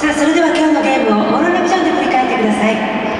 さあ、それでは今日のゲームをオーロラビジョンで振り返ってください。